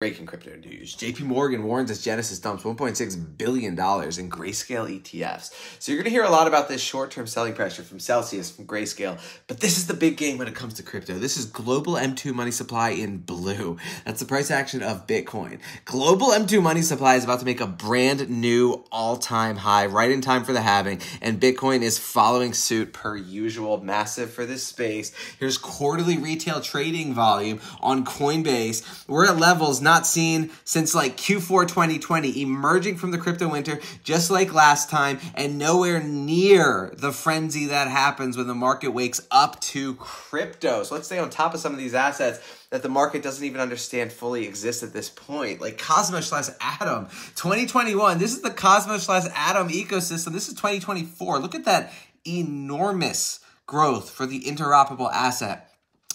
Breaking crypto news. JP Morgan warns as Genesis dumps $1.6 billion in Grayscale ETFs. So you're going to hear a lot about this short-term selling pressure from Celsius, from Grayscale, but this is the big game when it comes to crypto. This is global M2 money supply in blue. That's the price action of Bitcoin. Global M2 money supply is about to make a brand new all-time high right in time for the halving, and Bitcoin is following suit per usual. Massive for this space. Here's quarterly retail trading volume on Coinbase. We're at levels not seen since like Q4 2020, emerging from the crypto winter just like last time, and nowhere near the frenzy that happens when the market wakes up to crypto. So let's stay on top of some of these assets that the market doesn't even understand fully exists at this point, like Cosmos/Atom. 2021, this is the Cosmos/Atom ecosystem. This is 2024. Look at that enormous growth for the interoperable asset.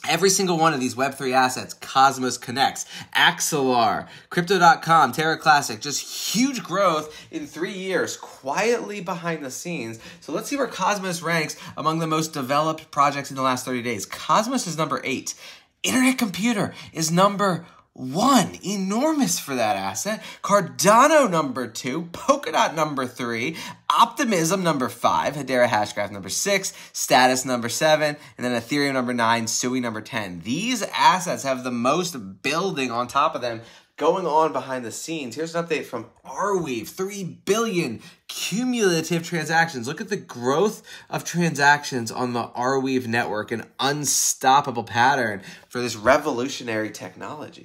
Every single one of these Web3 assets, Cosmos connects, Axelar, Crypto.com, Terra Classic, just huge growth in 3 years, quietly behind the scenes. So let's see where Cosmos ranks among the most developed projects in the last 30 days. Cosmos is number 8. Internet Computer is number 1, enormous for that asset. Cardano number 2, Polkadot number 3, Optimism number 5, Hedera Hashgraph number 6, Status number 7, and then Ethereum number 9, Sui number 10. These assets have the most building on top of them going on behind the scenes. Here's an update from Arweave, 3 billion cumulative transactions. Look at the growth of transactions on the Arweave network, an unstoppable pattern for this revolutionary technology.